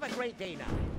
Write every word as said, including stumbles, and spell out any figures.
Have a great day now.